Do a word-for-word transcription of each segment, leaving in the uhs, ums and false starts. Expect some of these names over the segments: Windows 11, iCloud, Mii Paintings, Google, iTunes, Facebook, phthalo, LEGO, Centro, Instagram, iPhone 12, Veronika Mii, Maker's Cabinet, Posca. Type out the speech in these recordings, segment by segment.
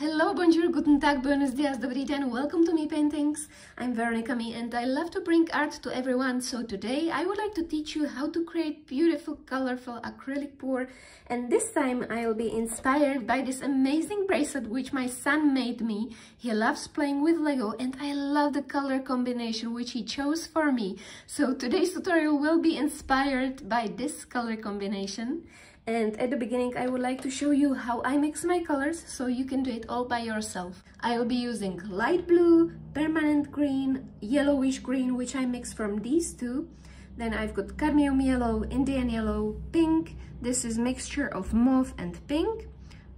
Hello, bonjour, guten tag, buenos dias, dobrý den, welcome to Mii Paintings. I'm Veronika Mii and I love to bring art to everyone, so today I would like to teach you how to create beautiful, colorful acrylic pour, and this time I'll be inspired by this amazing bracelet which my son made me. He loves playing with Lego and I love the color combination which he chose for me. So today's tutorial will be inspired by this color combination. And at the beginning, I would like to show you how I mix my colors, so you can do it all by yourself. I'll be using light blue, permanent green, yellowish green, which I mix from these two. Then I've got cadmium yellow, Indian yellow, pink. This is mixture of mauve and pink,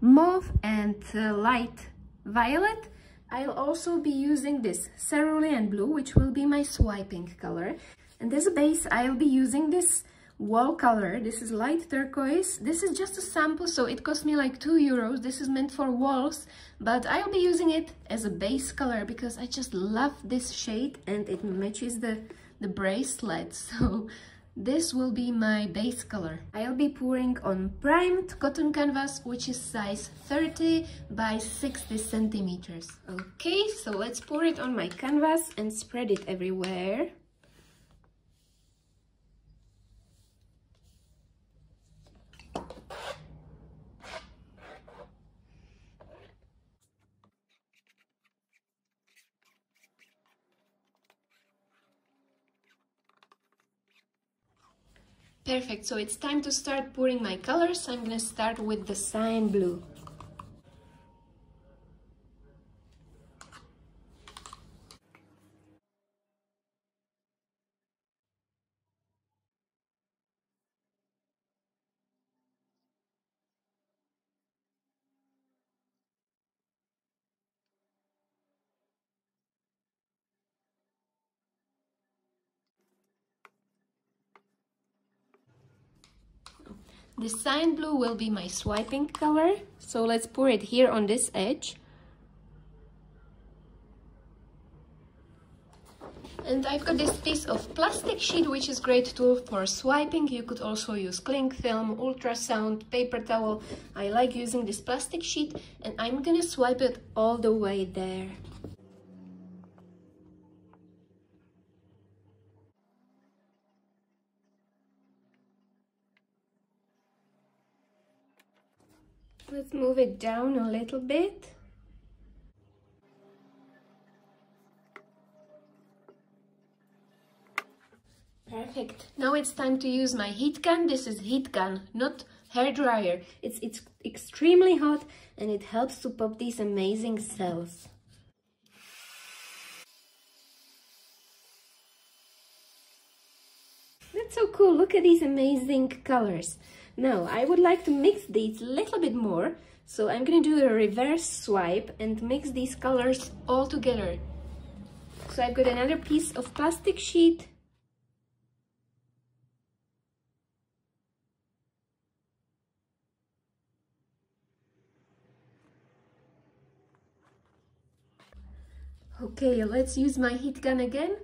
mauve and uh, light violet. I'll also be using this cerulean blue, which will be my swiping color. And as a base, I'll be using this wall color. This is light turquoise. This is just a sample, so it cost me like two euros. This is meant for walls, but I'll be using it as a base color because I just love this shade and it matches the the bracelet, so this will be my base color. I'll be pouring on primed cotton canvas, which is size thirty by sixty centimeters. Okay, so let's pour it on my canvas and spread it everywhere. Perfect, so it's time to start pouring my colors. I'm gonna start with the cyan blue. The cyan blue will be my swiping color, so let's pour it here on this edge. And I've got this piece of plastic sheet, which is great tool for swiping. You could also use cling film, ultrasound, paper towel. I like using this plastic sheet and I'm gonna swipe it all the way there. Let's move it down a little bit. Perfect. Now it's time to use my heat gun. This is heat gun, not hair dryer. It's, it's extremely hot and it helps to pop these amazing cells. That's so cool. Look at these amazing colors. Now, I would like to mix these a little bit more, so I'm going to do a reverse swipe and mix these colors all together. So I've got another piece of plastic sheet. Okay, let's use my heat gun again.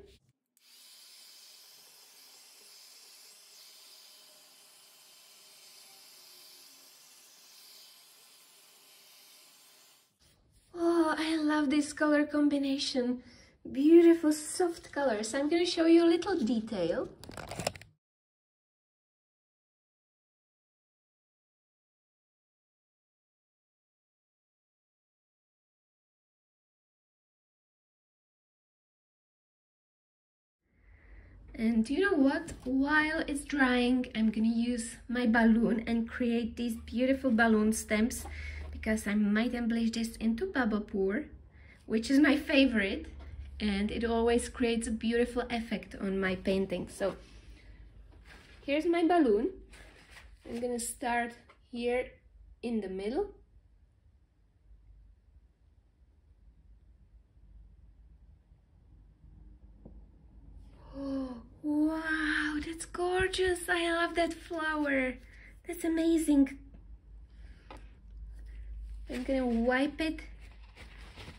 This color combination, beautiful soft colors. I'm going to show you a little detail. And you know what? While it's drying, I'm going to use my balloon and create these beautiful balloon stems, because I might embellish this into baba pour, which is my favorite, and it always creates a beautiful effect on my painting. So here's my balloon. I'm gonna start here in the middle. Oh, wow, that's gorgeous. I love that flower. That's amazing. I'm gonna wipe it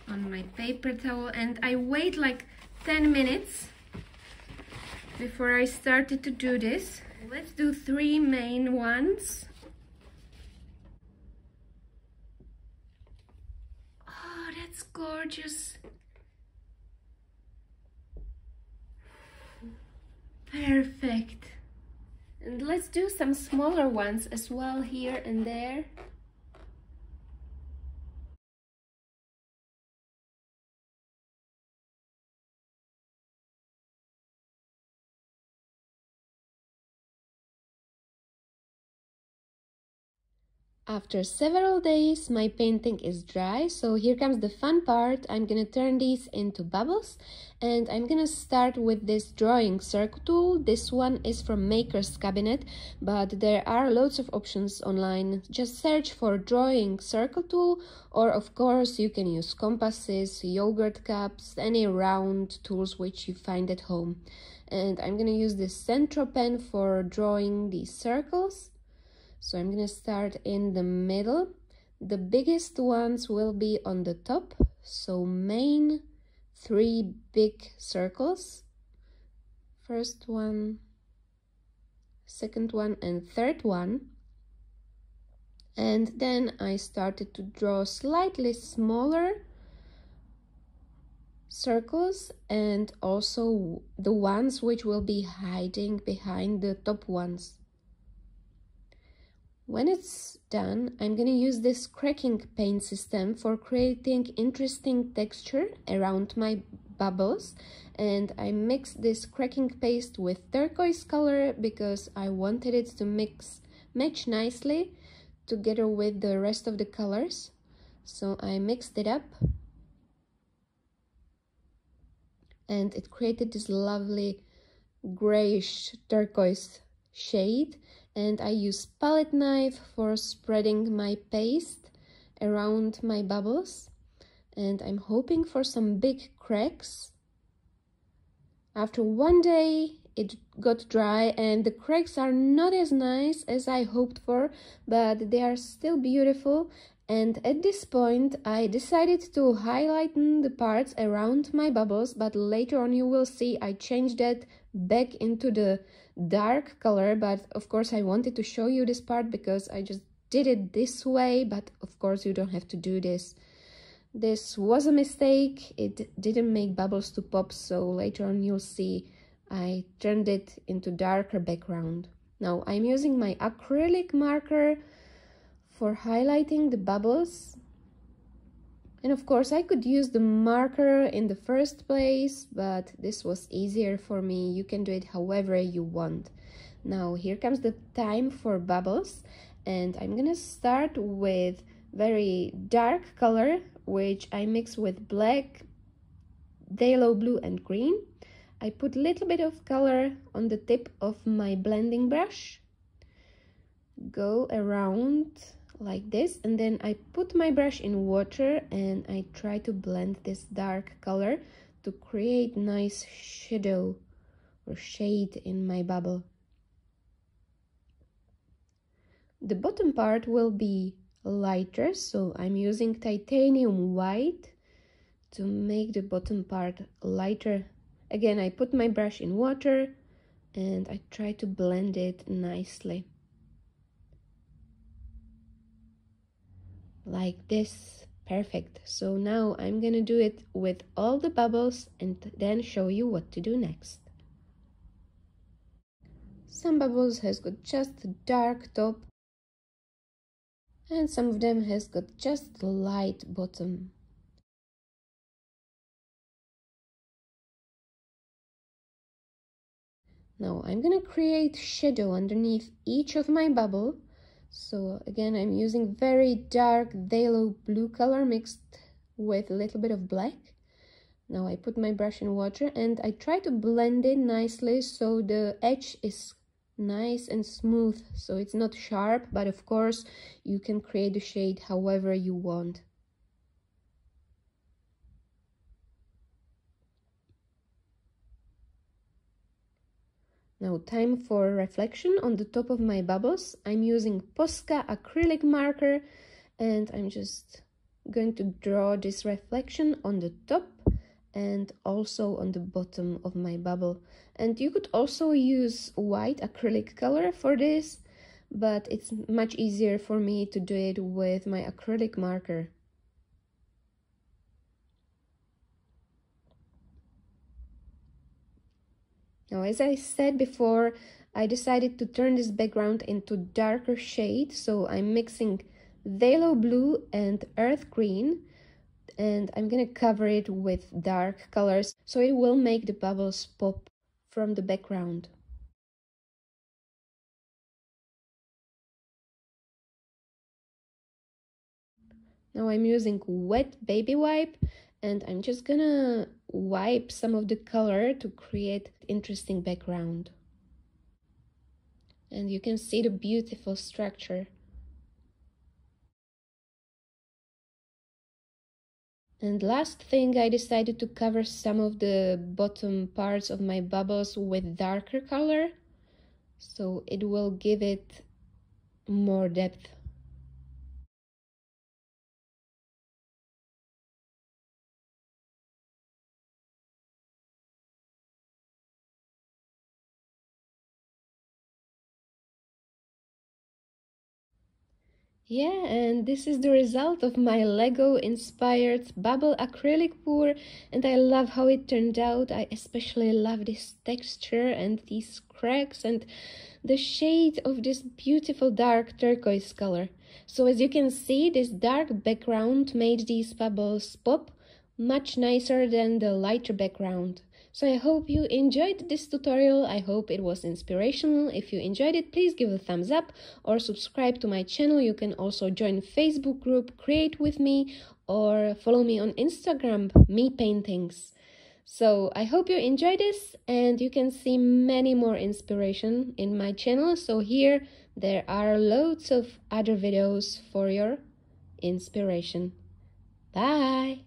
on my paper towel, and I wait like ten minutes before I started to do this. Let's do three main ones. gorgeous. Perfect. And let's do some smaller ones as well here and there. After several days, my painting is dry, so here comes the fun part. I'm gonna turn these into bubbles, and I'm gonna start with this drawing circle tool. This one is from Maker's Cabinet, but there are loads of options online. Just search for drawing circle tool, or of course you can use compasses, yogurt cups, any round tools which you find at home. And I'm gonna use this Centro pen for drawing these circles. So I'm going to start in the middle. The biggest ones will be on the top. So main three big circles. First one, second one, and third one. And then I started to draw slightly smaller circles, and also the ones which will be hiding behind the top ones. When it's done, I'm gonna use this cracking paint system for creating interesting texture around my bubbles, and I mixed this cracking paste with turquoise color because I wanted it to mix match nicely together with the rest of the colors. So I mixed it up, and it created this lovely grayish turquoise shade. And I use palette knife for spreading my paste around my bubbles. And I'm hoping for some big cracks. After one day, it got dry and the cracks are not as nice as I hoped for, but they are still beautiful. And at this point, I decided to highlight the parts around my bubbles, but later on you will see I changed that back into the dark color. But of course I wanted to show you this part because I just did it this way, but of course you don't have to do this. This was a mistake. It didn't make bubbles to pop, so later on you'll see I turned it into darker background. Now I'm using my acrylic marker for highlighting the bubbles, and of course I could use the marker in the first place, but this was easier for me. You can do it however you want. Now here comes the time for bubbles, and I'm gonna start with very dark color which I mix with black, yellow, blue and green. I put a little bit of color on the tip of my blending brush, go around like this, and then I put my brush in water and I try to blend this dark color to create nice shadow or shade in my bubble. The bottom part will be lighter, so I'm using titanium white to make the bottom part lighter. Again, I put my brush in water and I try to blend it nicely. Like this. Perfect. So now I'm gonna do it with all the bubbles and then show you what to do next. Some bubbles has got just a dark top and some of them has got just a light bottom. Now I'm gonna create shadow underneath each of my bubble. So again, I'm using very dark yellow blue color mixed with a little bit of black. Now I put my brush in water and I try to blend it nicely so the edge is nice and smooth. So it's not sharp, but of course you can create the shade however you want. Now time for reflection on the top of my bubbles. I'm using Posca acrylic marker and I'm just going to draw this reflection on the top and also on the bottom of my bubble. And you could also use white acrylic color for this, but it's much easier for me to do it with my acrylic marker. Now, as I said before, I decided to turn this background into darker shade, so I'm mixing phthalo blue and earth green, and I'm gonna cover it with dark colors so it will make the bubbles pop from the background. Now I'm using wet baby wipe and I'm just gonna wipe some of the color to create interesting background. And you can see the beautiful structure. And last thing, I decided to cover some of the bottom parts of my bubbles with darker color, so it will give it more depth. Yeah, and this is the result of my LEGO inspired bubble acrylic pour, and I love how it turned out. I especially love this texture and these cracks and the shade of this beautiful dark turquoise color. So as you can see, this dark background made these bubbles pop much nicer than the lighter background. So I hope you enjoyed this tutorial, I hope it was inspirational. If you enjoyed it, please give a thumbs up or subscribe to my channel. You can also join Facebook group Create With Me or follow me on Instagram, Mii Paintings. So I hope you enjoyed this, and you can see many more inspiration in my channel. So here there are loads of other videos for your inspiration. Bye!